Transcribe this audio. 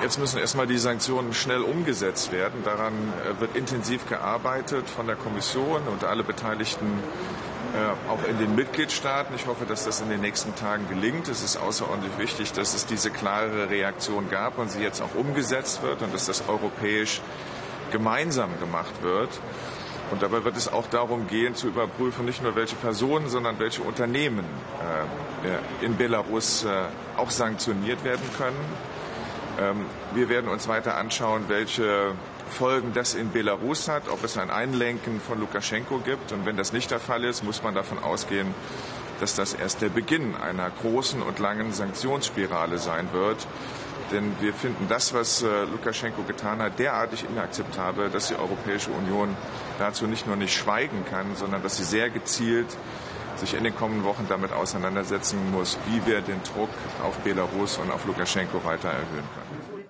Jetzt müssen erstmal die Sanktionen schnell umgesetzt werden. Daran wird intensiv gearbeitet von der Kommission und alle Beteiligten auch in den Mitgliedstaaten. Ich hoffe, dass das in den nächsten Tagen gelingt. Es ist außerordentlich wichtig, dass es diese klare Reaktion gab und sie jetzt auch umgesetzt wird und dass das europäisch gemeinsam gemacht wird. Und dabei wird es auch darum gehen, zu überprüfen, nicht nur welche Personen, sondern welche Unternehmen in Belarus auch sanktioniert werden können. Wir werden uns weiter anschauen, welche Folgen das in Belarus hat, ob es ein Einlenken von Lukaschenko gibt. Und wenn das nicht der Fall ist, muss man davon ausgehen, dass das erst der Beginn einer großen und langen Sanktionsspirale sein wird. Denn wir finden das, was Lukaschenko getan hat, derartig inakzeptabel, dass die Europäische Union dazu nicht nur nicht schweigen kann, sondern dass sie sehr gezielt sich in den kommenden Wochen damit auseinandersetzen muss, wie wir den Druck auf Belarus und auf Lukaschenko weiter erhöhen können.